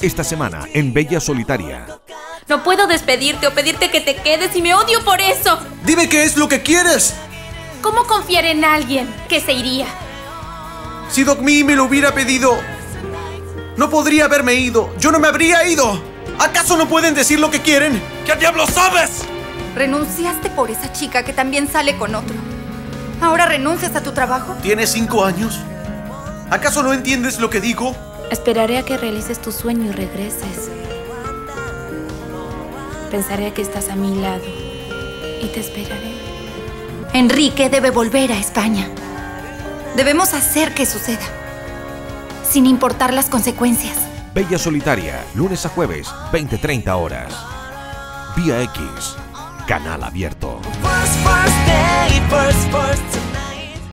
Esta semana en Bella Solitaria. No puedo despedirte o pedirte que te quedes y me odio por eso. ¡Dime qué es lo que quieres! ¿Cómo confiar en alguien que se iría? Si Dok Mi me lo hubiera pedido, no podría haberme ido. Yo no me habría ido. ¿Acaso no pueden decir lo que quieren? ¿Qué diablo sabes? Renunciaste por esa chica que también sale con otro. ¿Ahora renuncias a tu trabajo? ¿Tienes 5 años? ¿Acaso no entiendes lo que digo? Esperaré a que realices tu sueño y regreses. Pensaré que estás a mi lado y te esperaré. Enrique debe volver a España. Debemos hacer que suceda, sin importar las consecuencias. Bella Solitaria, lunes a jueves, 20:30 horas. Vía X, canal abierto.